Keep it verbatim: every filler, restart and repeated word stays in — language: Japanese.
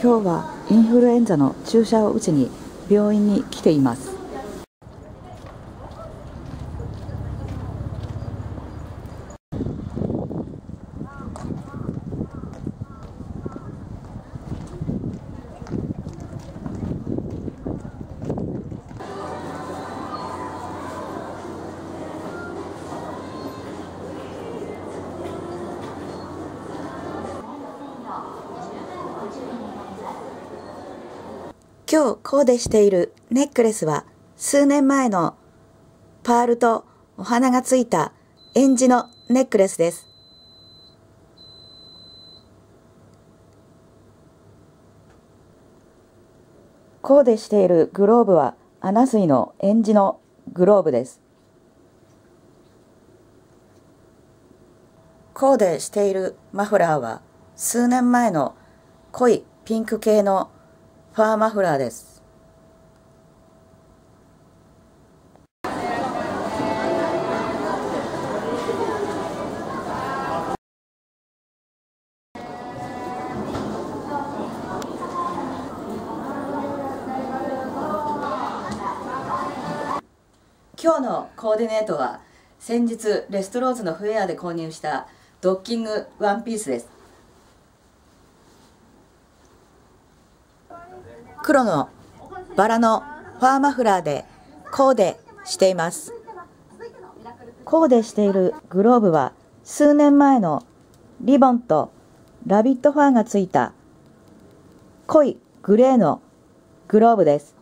今日はインフルエンザの注射を打ちに病院に来ています。今日コーデしているネックレスは数年前のパールとお花がついた縁地のネックレスです。コーデしているグローブはアナスイの縁地のグローブです。コーデしているマフラーは数年前の濃いピンク系のファーマフラーです。今日のコーディネートは先日レストローズのフェアで購入したドッキングワンピースです。黒のバラのファーマフラーでコーデしています。コーデしているグローブは数年前のリボンとラビットファーがついた濃いグレーのグローブです。